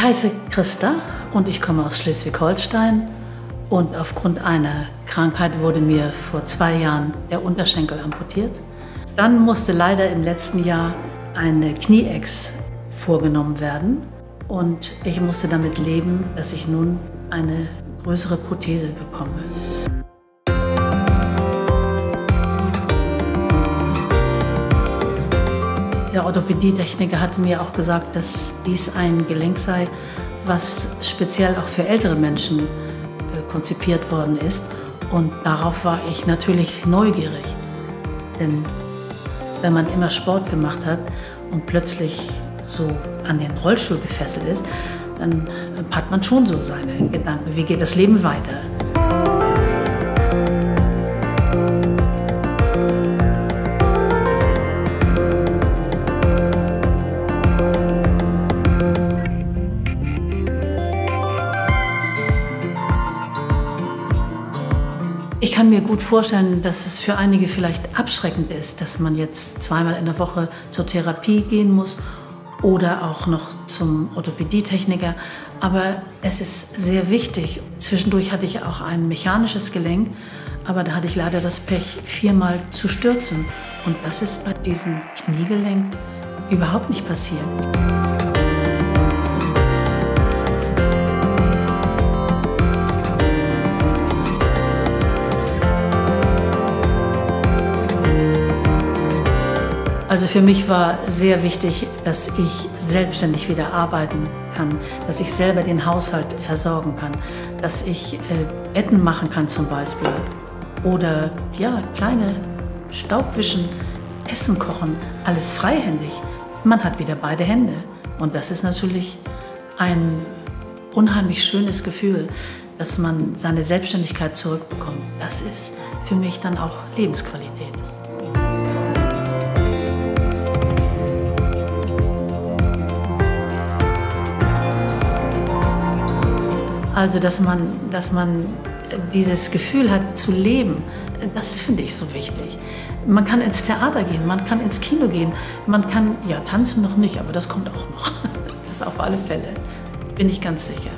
Ich heiße Christa und ich komme aus Schleswig-Holstein und aufgrund einer Krankheit wurde mir vor 2 Jahren der Unterschenkel amputiert. Dann musste leider im letzten Jahr eine Knie-Ex vorgenommen werden und ich musste damit leben, dass ich nun eine größere Prothese bekomme. Der Orthopädietechniker hat mir auch gesagt, dass dies ein Gelenk sei, was speziell auch für ältere Menschen konzipiert worden ist. Und darauf war ich natürlich neugierig. Denn wenn man immer Sport gemacht hat und plötzlich so an den Rollstuhl gefesselt ist, dann hat man schon so seine Gedanken, wie geht das Leben weiter? Ich kann mir gut vorstellen, dass es für einige vielleicht abschreckend ist, dass man jetzt 2-mal in der Woche zur Therapie gehen muss oder auch noch zum Orthopädietechniker. Aber es ist sehr wichtig. Zwischendurch hatte ich auch ein mechanisches Gelenk, aber da hatte ich leider das Pech, 4-mal zu stürzen. Und das ist bei diesem Kniegelenk überhaupt nicht passiert. Also für mich war sehr wichtig, dass ich selbstständig wieder arbeiten kann, dass ich selber den Haushalt versorgen kann, dass ich Betten machen kann zum Beispiel oder ja, kleine Staubwischen, Essen kochen, alles freihändig. Man hat wieder beide Hände und das ist natürlich ein unheimlich schönes Gefühl, dass man seine Selbstständigkeit zurückbekommt. Das ist für mich dann auch Lebensqualität. Also, dass man dieses Gefühl hat, zu leben, das finde ich so wichtig. Man kann ins Theater gehen, man kann ins Kino gehen, man kann, ja, tanzen noch nicht, aber das kommt auch noch. Das auf alle Fälle, bin ich ganz sicher.